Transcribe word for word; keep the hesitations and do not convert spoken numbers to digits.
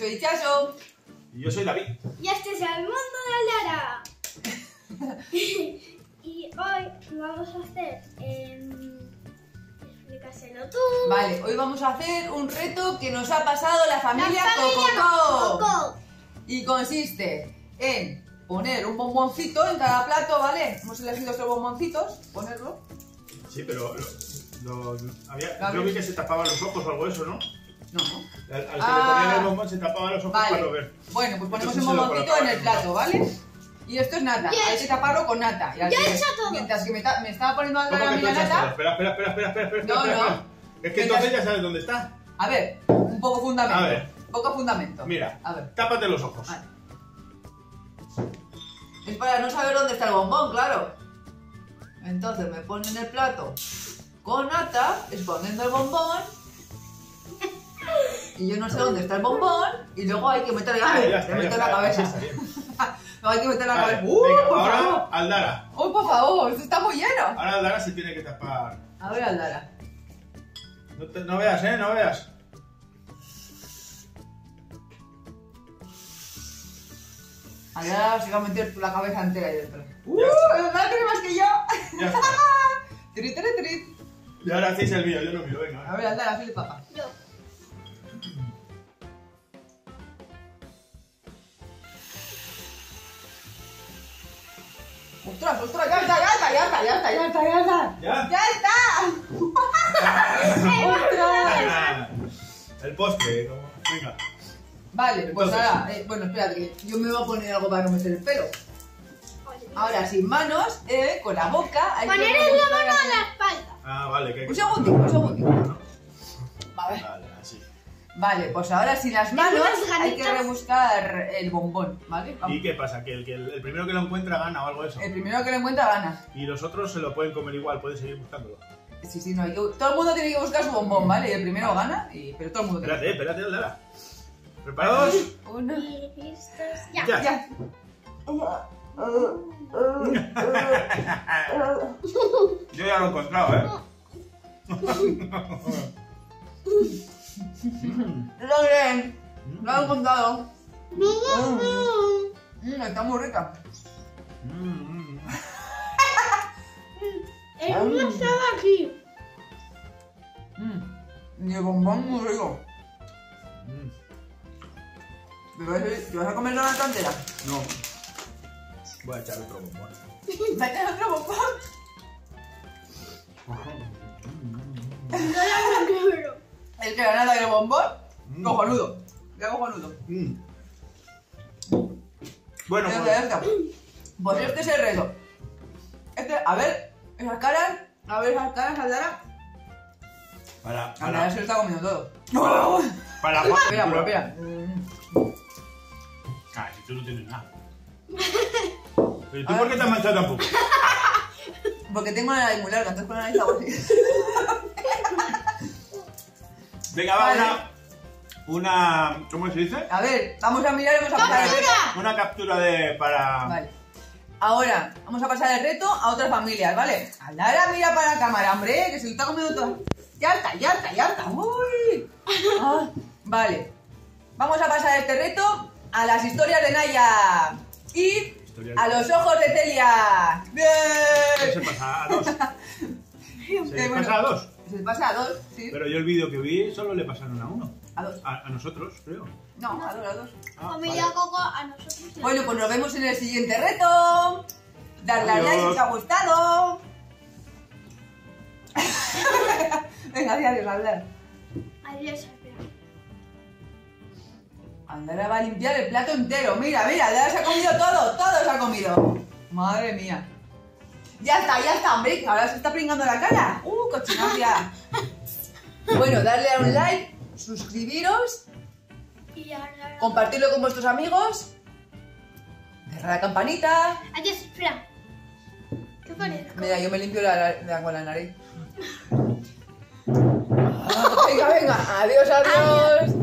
soy Chacho. Y yo soy David. Y este es el Mundo de Lara. Y hoy vamos a hacer... Eh, explícaselo tú. Vale, hoy vamos a hacer un reto que nos ha pasado la familia, la familia Cokoco. Cokoco. Y consiste en poner un bomboncito en cada plato, ¿vale? Hemos elegido estos bomboncitos, ponerlo. Sí, pero lo, lo, había, yo vi que se tapaban los ojos o algo de eso, ¿no? No, no. Al, al que ah, le ponían el bombón se tapaban los ojos, vale, para no ver. Bueno, pues ponemos entonces un bomboncito en el plato, ¿vale? Y esto es nata, hay que taparlo con nata. Yo he hecho todo. Mientras que me, me estaba poniendo algo en la nata... Espera, espera, espera, espera, espera, espera. No, espera, no. Espera. Es que mientras... entonces ya sabes dónde está. A ver, un poco fundamento. A ver. Poco fundamento. Mira, a ver, tápate los ojos. Vale. Es para no saber dónde está el bombón, claro. Entonces me ponen el plato con nata, escondiendo el bombón. Y yo no sé dónde está el bombón. Y luego hay que meterle... A ver, te meto la cabeza. No, hay que meter la vale, cabeza. ¡Uh, venga, por ahora, favor! Aldara. ¡Oh, por favor! ¡Esto está muy lleno! Ahora Aldara se tiene que tapar. A ver, Aldara. No, te, no veas, ¿eh? No veas. Aldara se va a meter la cabeza entera ahí dentro. ¡Uh! ¡Aldara tiene más que yo! Ya está. ¡Trit, trit, trit! Y ahora hacéis el mío, yo no miro, venga. A ver, Aldara, hazle papá. Yo. ¡Ostras, ostras! ¡Ya está, ya está, ya está, ya está, ya está! ¡Ya está! ¡Ya, ya está! ¡Ostras! El postre, ¿no? Venga. Vale, entonces, pues ahora... Eh, bueno, espérate, que yo me voy a poner algo para no meter el pelo. Ahora, sin manos, eh, con la boca... Hay poner que la mano a la espalda. Ah, vale, que... Un segundito, un segundito. Vale. Vale, así. Vale, pues ahora sin las manos hay que rebuscar el bombón, ¿vale? Vamos. ¿Y qué pasa? ¿Que el, que el primero que lo encuentra gana o algo de eso? El primero que lo encuentra gana. Y los otros se lo pueden comer igual, pueden seguir buscándolo. Sí, sí, no hay que... Todo el mundo tiene que buscar su bombón, ¿vale? Y el primero gana, y... pero todo el mundo... Espérate, tiene... espérate, Aldara. ¿Preparados? Uno... Ya, ya. ya. Yo ya lo he encontrado, ¿eh? Lo bien, lo han contado. Mm, está muy rica. El mío estaba aquí. Y el bombón muy rico. ¿Te vas a comer la cantera? No. Voy a echar otro bombón. ¿Vas a echar otro bombón? No lo creo. El que ganaba el bombón, mm. cojonudo. Ya cojonudo. Mm. Bueno, pues, mm. pues este es el reto. Este, a ver, esas caras, a ver esas caras, Aldara. Para, para. Aldara se lo está comiendo todo. ¡No! Para, para. Espera, pero espera. Ah, si tú no tienes nada. ¿Pero tú por qué te has manchado tampoco? Porque tengo una nariz muy larga, entonces con la nariz agua. Venga, va, vale. una, una... ¿Cómo se dice? A ver, vamos a mirar y vamos a pasar el reto. Una captura de... para... Vale. Ahora, vamos a pasar el reto a otras familias, ¿vale? Aldara, mira para la cámara, hombre, que se lo está comiendo todo. ¡Ya está, ya está, ya está! ¡Uy! Ah, vale. Vamos a pasar este reto a las historias de Naya. Y a los ojos de Celia. ¡Bien! Se pasa a dos. Se bueno, pasa a dos. Se pasa a dos, sí. Pero yo el vídeo que vi solo le pasaron a uno. A dos. A, a nosotros, creo. No, no, a dos, a dos. Ah, Familia vale. Coco, a nosotros. Bueno, pues nos vemos en el siguiente reto. Darle al like si os ha gustado. Venga, adiós, Aldara. Adiós, espera. Aldara va a limpiar el plato entero. Mira, mira, Aldara se ha comido todo, todo se ha comido. Madre mía. Ya está, ya está, hombre, ahora se está pringando la cara. ¡Uh, cochinacia! Bueno, darle a un like, suscribiros, y ahora... compartirlo con vuestros amigos, cerrar la campanita. Adiós, espera. ¿Qué parece? Mira, yo me limpio la, la, con la nariz. Ah, venga, venga, adiós, adiós. adiós.